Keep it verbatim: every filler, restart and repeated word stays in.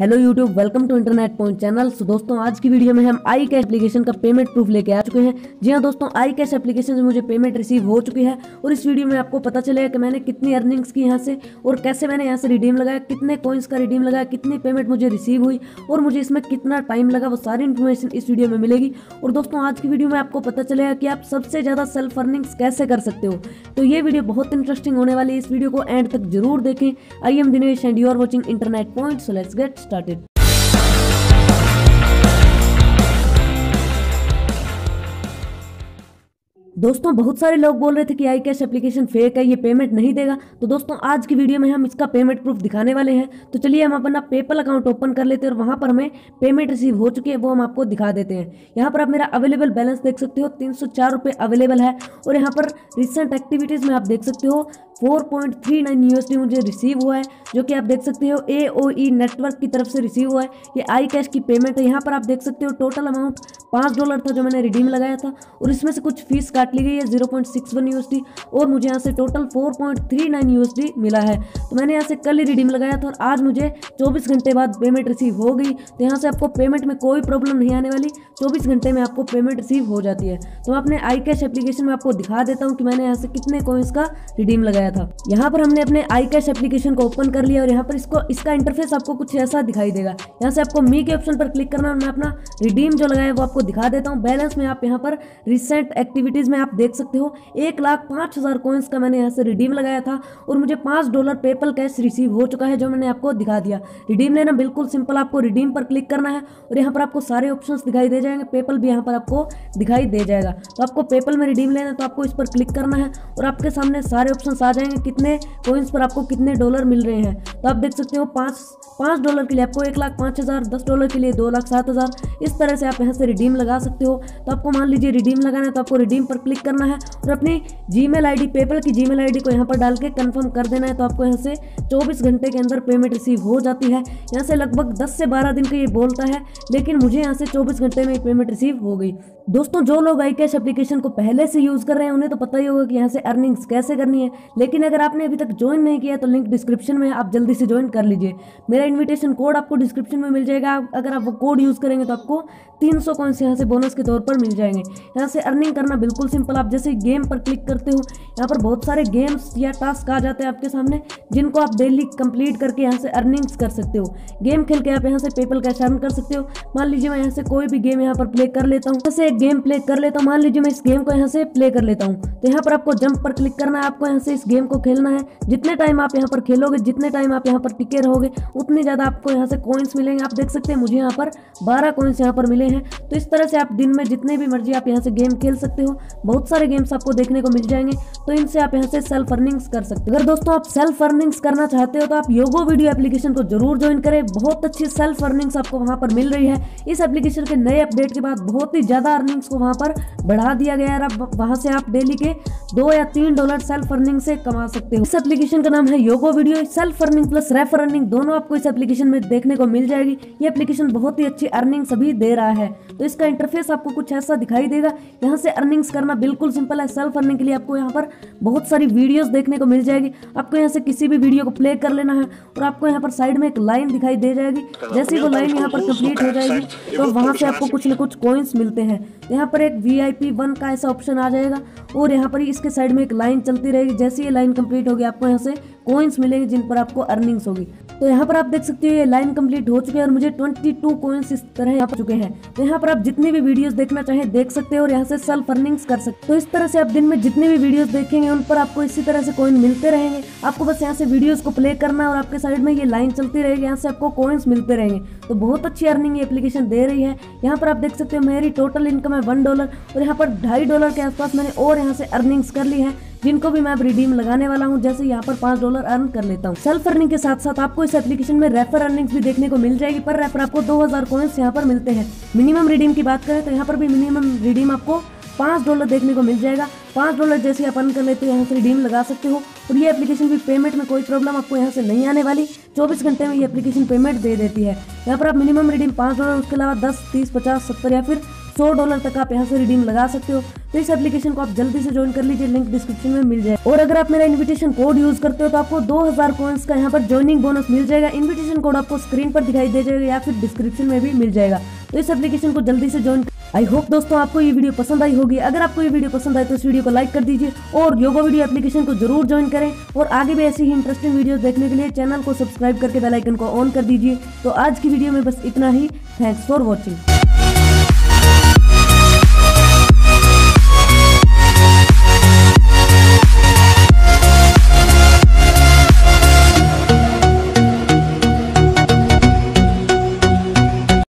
Hello YouTube, welcome to internet point channel. So दोस्तों, आज की वीडियो में हम आई कैश एप्लीकेशन का पेमेंट प्रूफ लेके आ चुके हैं। जी हाँ दोस्तों, आई कैश एप्लीकेशन से मुझे पेमेंट रिसीव हो चुकी है और इस वीडियो में आपको पता चलेगा कि मैंने कितनी अर्निंग्स की यहाँ से और कैसे मैंने यहाँ से रिडीम लगाया, कितने कॉइन्स का रिडीम लगाया, कितनी पेमेंट मुझे रिसीव हुई और मुझे इसमें कितना टाइम लगा, वो सारी इन्फॉर्मेशन इस वीडियो में मिलेगी। और दोस्तों, आज की वीडियो में आपको पता चलेगा कि आप सबसे ज़्यादा सेल्फ अर्निंग्स कैसे कर सकते हो। तो ये वीडियो बहुत इंटरेस्टिंग होने वाली है, इस वीडियो को एंड तक जरूर देखें। I am Dinesh and you are watching internet point, so let's get started. दोस्तों, बहुत सारे लोग बोल रहे थे कि आई कैश एप्लीकेशन फेक है, ये पेमेंट नहीं देगा। तो दोस्तों, आज की वीडियो में हम इसका पेमेंट प्रूफ दिखाने वाले हैं। तो चलिए हम अपना पेपल अकाउंट ओपन कर लेते हैं और वहाँ पर हमें पेमेंट रिसीव हो चुकी है वो हम आपको दिखा देते हैं। यहाँ पर आप मेरा अवेलेबल बैलेंस देख सकते हो, तीन सौ चार रुपये अवेलेबल है। और यहाँ पर रिसेंट एक्टिविटीज़ में आप देख सकते हो four point three nine USD मुझे रिसीव हुआ है, जो कि आप देख सकते हो एओई नेटवर्क की तरफ से रिसीव हुआ है। ये आई कैश की पेमेंट है। यहाँ पर आप देख सकते हो टोटल अमाउंट पाँच डॉलर था जो मैंने रिडीम लगाया था और इसमें से कुछ फीस काट ली गई है zero point six one USD और मुझे यहाँ से total four point three nine USD मिला है। तो मैंने यहाँ से कल ही रिडीम लगाया था और आज मुझे चौबीस घंटे बाद पेमेंट रिसीव हो गई। तो यहाँ से आपको पेमेंट में कोई प्रॉब्लम नहीं आने वाली, चौबीस घंटे में आपको पेमेंट रिसीव हो जाती है। तो मैं अपने आई कैश एप्लीकेशन में आपको दिखा देता हूँ कि मैंने यहाँ से कितने कॉइन्स का रिडीम लगाया था। यहाँ पर हमने अपने आई कैश एप्लीकेशन को ओपन कर लिया और यहाँ पर इसको इसका इंटरफेस आपको कुछ ऐसा दिखाई देगा। यहाँ से आपको मी के ऑप्शन पर क्लिक करना और मैं अपना रिडीम जो लगाया वो आपको दिखा देता हूँ। बैलेंस में आप यहाँ पर रिसेंट एक्टिविटीज में आप देख सकते हो एक लाख पाँच हज़ार कॉइन्स का मैंने यहाँ से रिडीम लगाया था और मुझे पाँच डॉलर पेपल कैश रिसीव हो चुका है, जो मैंने आपको दिखा दिया। रिडीम लेना बिल्कुल सिंपल, आपको रिडीम पर क्लिक करना है और यहाँ पर आपको सारे ऑप्शन दिखाई दे जाएंगे, पेपल भी यहाँ पर आपको दिखाई दे जाएगा। तो आपको पेपल में रिडीम लेना है तो आपको इस पर क्लिक करना है और आपके सामने सारे ऑप्शन आ जाएंगे, कितने कॉइन्स पर आपको कितने डॉलर मिल रहे हैं। तो आप देख सकते हो पाँच पाँच डॉलर के लिए आपको एक लाख पाँच हज़ार, दस डॉलर के लिए दो लाख सात हज़ार, इस तरह से आप यहाँ से रिडीम लगा सकते हो। तो आपको मान लीजिए रिडीम लगाना है तो आपको रिडीम पर क्लिक करना है और अपनी जीमेल आईडी, पेपल की जीमेल आईडी को यहाँ पर डाल के कन्फर्म कर देना है। तो आपको यहाँ से चौबीस घंटे के अंदर पेमेंट रिसीव हो जाती है। यहाँ से लगभग दस से बारह दिन का ये बोलता है, लेकिन मुझे यहाँ से चौबीस घंटे में पेमेंट रिसीव हो गई। दोस्तों, जो लोग आई कैश एप्लीकेशन को पहले से यूज़ कर रहे हैं उन्हें तो पता ही होगा कि यहाँ से अर्निंग्स कैसे करनी है, लेकिन अगर आपने अभी तक ज्वाइन नहीं किया तो लिंक डिस्क्रिप्शन में है, आप जल्दी से ज्वाइन कर लीजिए। मेरा इनविटेशन कोड आपको डिस्क्रिप्शन में मिल जाएगा, अगर आप वो कोड यूज़ करेंगे तो आपको तीन सौ कॉइन्स यहाँ से बोनस के तौर पर मिल जाएंगे। यहाँ से अर्निंग करना बिल्कुल सिंपल, आप जैसे गेम पर क्लिक करते हो यहाँ पर बहुत सारे गेम्स या टास्क आ जाते हैं आपके सामने, जिनको आप डेली कंप्लीट करके यहाँ से अर्निंग्स कर सकते हो। गेम खेल के आप यहाँ से पेपल कैश अर्न कर सकते हो। मान लीजिए मैं यहाँ से कोई भी गेम यहाँ पर प्ले कर लेता हूँ, जैसे एक गेम प्ले कर लेता हूँ, मान लीजिए मैं इस गेम को यहाँ से प्ले कर लेता हूँ। तो यहाँ पर आपको जंप पर क्लिक करना है, आपको यहाँ से इस गेम को खेलना है। जितने टाइम आप यहाँ पर खेलोगे, जितने टाइम आप यहाँ पर टिके रहोगे, उतने ज़्यादा आपको यहाँ से कॉइन्स मिलेंगे। आप देख सकते हैं मुझे यहाँ पर बारह कॉइन्स यहाँ पर मिले हैं। तो इस तरह से आप दिन में जितने भी मर्जी आप यहाँ से गेम खेल सकते हो, बहुत सारे गेम्स आपको देखने को मिल जाएंगे। तो इनसे आप यहाँ से सेल्फ अर्निंग्स कर सकते हो। अगर दोस्तों आप सेल्फ अर्निंग्स करना चाहते हो तो आप योगो वीडियो एप्लीकेशन को जरूर ज्वाइन करें, बहुत अच्छी सेल्फ अर्निंग्स आपको वहाँ पर मिल रही है। इस एप्लीकेशन के नए अपडेट के बाद बहुत ही ज़्यादा अर्निंग्स को वहाँ पर बढ़ा दिया गया है। अब वहाँ से आप डेली के दो या तीन डॉलर सेल्फ अर्निंग से कमा सकते हो। इस एप्लीकेशन का नाम है Yogo video. Self earning plus refer earning दोनों आपको इस एप्लीकेशन में देखने को मिल जाएगी। ये एप्लीकेशन बहुत ही अच्छी अर्निंग सभी दे रहा है। तो इसका इंटरफेस आपको कुछ ऐसा दिखाई देगा। यहाँ से अर्निंग्स करना बिल्कुल सिंपल है। सेल्फ अर्निंग के लिए आपको यहाँ पर बहुत सारी वीडियोस देखने को मिल जाएगी। आपको यहाँ से किसी भी वीडियो को प्ले कर लेना है और आपको यहाँ पर साइड में एक लाइन दिखाई दे जाएगी। जैसे ही वो लाइन यहाँ पर कंप्लीट हो जाएगी तो वहाँ से आपको कुछ न कुछ कॉइन्स मिलते हैं। यहाँ पर एक वी आई पी वन का ऐसा ऑप्शन आ जाएगा और यहाँ पर इसके साइड में एक लाइन चलती रहेगी। जैसे ये लाइन कंप्लीट होगी आपको यहाँ से कॉइन्स मिलेंगे, जिन पर आपको अर्निंग्स होगी। तो यहाँ पर आप देख सकते हो ये लाइन कंप्लीट हो चुकी है और मुझे बाईस कॉइन्स इस तरह आ चुके हैं। तो यहाँ पर आप जितनी भी वीडियोस देखना चाहें देख सकते हो और यहाँ से सेल्फ अर्निंग्स कर सकते हो। तो इस तरह से आप दिन में जितने भी वीडियोस देखेंगे उन पर आपको इसी तरह से कॉइन मिलते रहेंगे। आपको बस यहाँ से वीडियोस को प्ले करना है और आपके साइड में ये लाइन चलती रहेगी, यहाँ से आपको कॉइन्स मिलते रहेंगे। तो बहुत अच्छी अर्निंग ये एप्लीकेशन दे रही है। यहाँ पर आप देख सकते हो मेरी टोटल इनकम है वन डॉलर और यहाँ पर ढाई डॉलर के आसपास मैंने और यहाँ से अर्निंग्स कर ली है, जिनको भी मैं अब रिडीम लगाने वाला हूँ। जैसे यहाँ पर पाँच डॉलर अर्न कर लेता हूँ। सेल्फ अर्निंग के साथ साथ आपको इस एप्लीकेशन में रेफर अर्निंग्स भी देखने को मिल जाएगी। पर रेफर आपको दो हज़ार कॉइन्स यहाँ पर मिलते हैं। मिनिमम रिडीम की बात करें तो यहाँ पर भी मिनिमम रिडीम आपको पाँच डॉलर देखने को मिल जाएगा। पाँच डॉलर जैसे आप अर्न कर लेते हो यहाँ से रिडीम लगा सकते हो। और ये एप्लीकेशन भी पेमेंट में कोई प्रॉब्लम आपको यहाँ से नहीं आने वाली, चौबीस घंटे में ये एप्लीकेशन पेमेंट दे देती है। यहाँ पर आप मिनिमम रिडीम पाँच डॉलर, उसके अलावा दस, तीस, पचास, सत्तर या फिर सौ डॉलर तक आप यहाँ से रिडीम लगा सकते हो। तो इस एप्लीकेशन को आप जल्दी से ज्वाइन कर लीजिए, लिंक डिस्क्रिप्शन में मिल जाए। और अगर आप मेरा इन्विटेशन कोड यूज करते हो तो आपको दो हजार कॉइंस का यहाँ पर ज्वाइनिंग बोनस मिल जाएगा। इन्विटेशन कोड आपको स्क्रीन पर दिखाई दे जाएगा या फिर डिस्क्रिप्शन में भी मिल जाएगा। तो इस एप्लीकेशन को जल्दी से ज्वाइन। आई होप दोस्तों आपको ये वीडियो पसंद आई होगी। अगर आपको ये वीडियो पसंद आए तो इस वीडियो को लाइक कर दीजिए और योगा वीडियो एप्लीकेशन को जरूर ज्वाइन करें। और आगे भी ऐसी ही इंटरेस्टिंग वीडियो देखने के लिए चैनल को सब्सक्राइब करके बेल आइकन को ऑन कर दीजिए। तो आज की वीडियो में बस इतना ही। Thanks for watching.